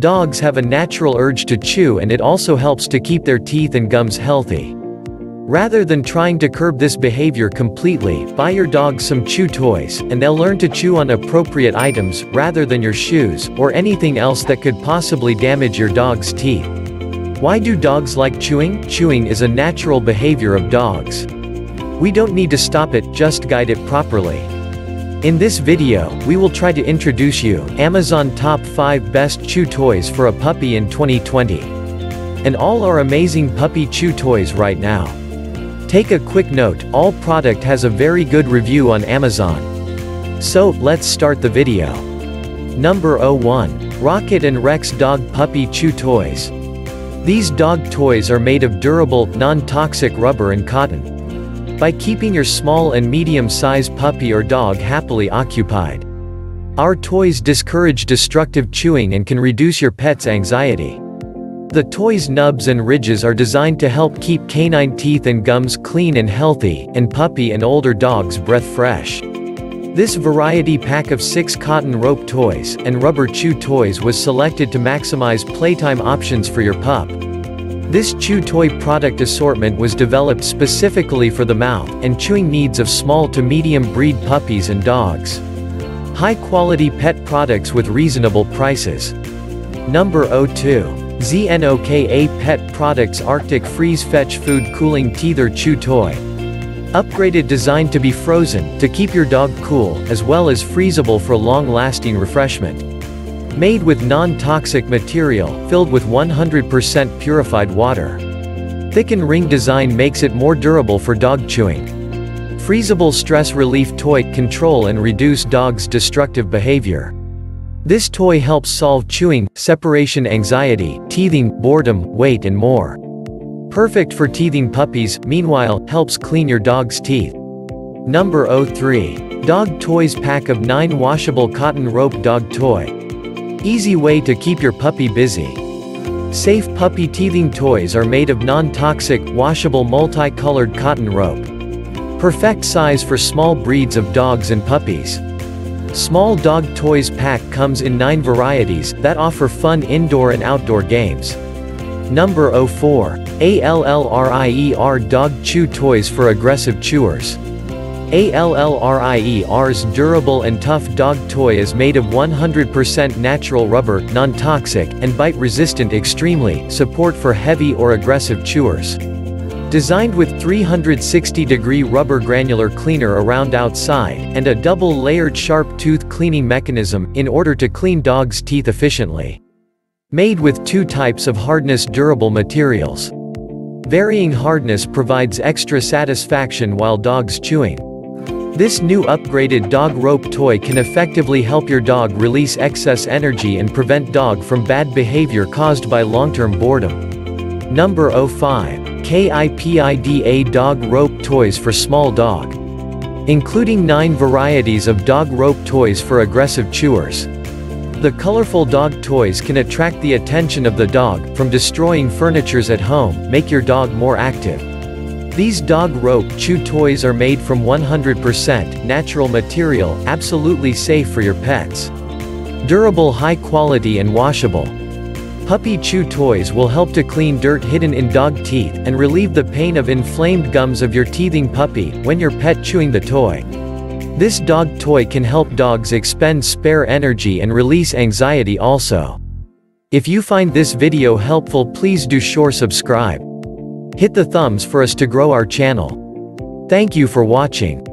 Dogs have a natural urge to chew, and it also helps to keep their teeth and gums healthy. Rather than trying to curb this behavior completely, buy your dogs some chew toys, and they'll learn to chew on appropriate items, rather than your shoes, or anything else that could possibly damage your dog's teeth. Why do dogs like chewing? Chewing is a natural behavior of dogs. We don't need to stop it, just guide it properly. In this video, we will try to introduce you, Amazon Top 5 Best Chew Toys for a Puppy in 2020. And all are amazing puppy chew toys right now. Take a quick note, all product has a very good review on Amazon. So, let's start the video. Number 01. Rocket and Rex Dog Puppy Chew Toys. These dog toys are made of durable, non-toxic rubber and cotton. By keeping your small and medium-sized puppy or dog happily occupied. Our toys discourage destructive chewing and can reduce your pet's anxiety. The toys' nubs and ridges are designed to help keep canine teeth and gums clean and healthy, and puppy and older dogs' breath fresh. This variety pack of 6 cotton rope toys and rubber chew toys was selected to maximize playtime options for your pup. This chew toy product assortment was developed specifically for the mouth and chewing needs of small to medium breed puppies and dogs. High-quality pet products with reasonable prices. Number 02. ZNOKA Pet Products Arctic Freeze Fetch Food Cooling Teether Chew Toy. Upgraded design to be frozen, to keep your dog cool, as well as freezable for long-lasting refreshment. Made with non-toxic material, filled with 100% purified water. Thickened ring design makes it more durable for dog chewing. Freezable stress relief toy, control and reduce dogs' destructive behavior. This toy helps solve chewing, separation anxiety, teething, boredom, weight and more. Perfect for teething puppies, meanwhile, helps clean your dog's teeth. Number 03. Dog Toys Pack of 9 Washable Cotton Rope Dog Toy. Easy way to keep your puppy busy. Safe puppy teething toys are made of non-toxic, washable multicolored cotton rope. Perfect size for small breeds of dogs and puppies. Small dog toys pack comes in 9 varieties that offer fun indoor and outdoor games. Number 04. ALLRIER Dog Chew Toys for Aggressive Chewers. ALLRIER's durable and tough dog toy is made of 100% natural rubber, non-toxic, and bite-resistant extremely, support for heavy or aggressive chewers. Designed with 360-degree rubber granular cleaner around outside, and a double-layered sharp tooth cleaning mechanism, in order to clean dogs' teeth efficiently. Made with 2 types of hardness durable materials. Varying hardness provides extra satisfaction while dogs chewing. This new upgraded dog rope toy can effectively help your dog release excess energy and prevent dog from bad behavior caused by long-term boredom. Number 05. KIPIDA Dog Rope Toys for Small Dog. Including 9 varieties of dog rope toys for aggressive chewers. The colorful dog toys can attract the attention of the dog, from destroying furnitures at home, make your dog more active. These dog rope chew toys are made from 100% natural material, absolutely safe for your pets. Durable, high quality and washable. Puppy chew toys will help to clean dirt hidden in dog teeth and relieve the pain of inflamed gums of your teething puppy when your pet chewing the toy. This dog toy can help dogs expend spare energy and release anxiety also. If you find this video helpful, please do sure subscribe. Hit the thumbs for us to grow our channel. Thank you for watching.